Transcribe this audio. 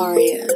Aria.